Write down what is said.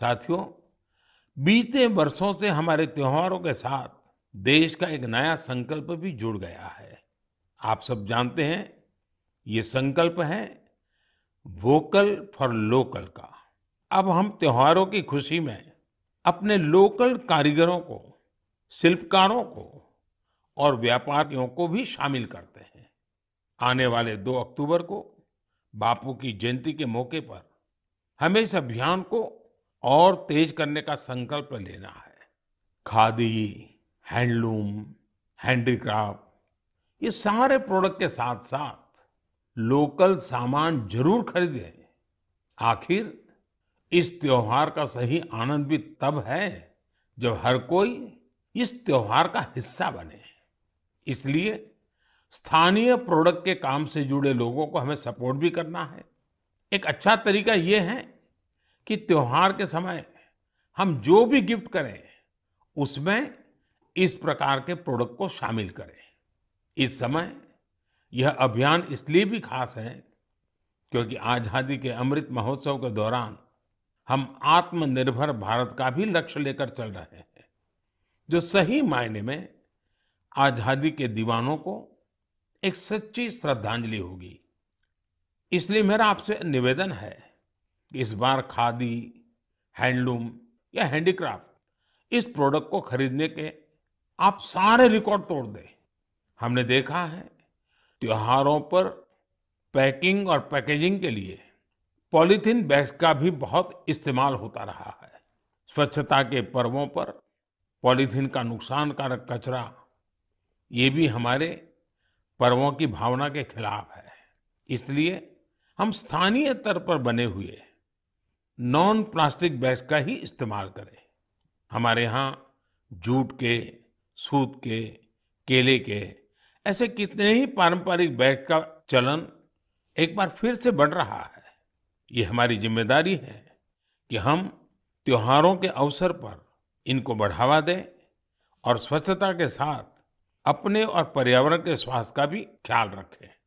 साथियों, बीते वर्षों से हमारे त्योहारों के साथ देश का एक नया संकल्प भी जुड़ गया है। आप सब जानते हैं, ये संकल्प है वोकल फॉर लोकल का। अब हम त्योहारों की खुशी में अपने लोकल कारीगरों को, शिल्पकारों को और व्यापारियों को भी शामिल करते हैं। आने वाले 2 अक्टूबर को बापू की जयंती के मौके पर हमें इस अभियान को और तेज करने का संकल्प लेना है। खादी, हैंडलूम, हैंडीक्राफ्ट, ये सारे प्रोडक्ट के साथ साथ लोकल सामान जरूर खरीदें। आखिर इस त्योहार का सही आनंद भी तब है जब हर कोई इस त्योहार का हिस्सा बने। इसलिए स्थानीय प्रोडक्ट के काम से जुड़े लोगों को हमें सपोर्ट भी करना है। एक अच्छा तरीका ये है कि त्योहार के समय हम जो भी गिफ्ट करें उसमें इस प्रकार के प्रोडक्ट को शामिल करें। इस समय यह अभियान इसलिए भी खास है क्योंकि आज़ादी के अमृत महोत्सव के दौरान हम आत्मनिर्भर भारत का भी लक्ष्य लेकर चल रहे हैं, जो सही मायने में आज़ादी के दीवानों को एक सच्ची श्रद्धांजलि होगी। इसलिए मेरा आपसे निवेदन है कि इस बार खादी, हैंडलूम या हैंडीक्राफ्ट इस प्रोडक्ट को खरीदने के आप सारे रिकॉर्ड तोड़ दें। हमने देखा है त्योहारों पर पैकिंग और पैकेजिंग के लिए पॉलीथीन बैग्स का भी बहुत इस्तेमाल होता रहा है। स्वच्छता के पर्वों पर पॉलीथीन का नुकसानकारक कचरा, ये भी हमारे पर्वों की भावना के खिलाफ है। इसलिए हम स्थानीय स्तर पर बने हुए नॉन प्लास्टिक बैग्स का ही इस्तेमाल करें। हमारे यहाँ जूट के, सूत के, केले के ऐसे कितने ही पारंपरिक बैग का चलन एक बार फिर से बढ़ रहा है। ये हमारी जिम्मेदारी है कि हम त्योहारों के अवसर पर इनको बढ़ावा दें और स्वच्छता के साथ अपने और पर्यावरण के स्वास्थ्य का भी ख्याल रखें।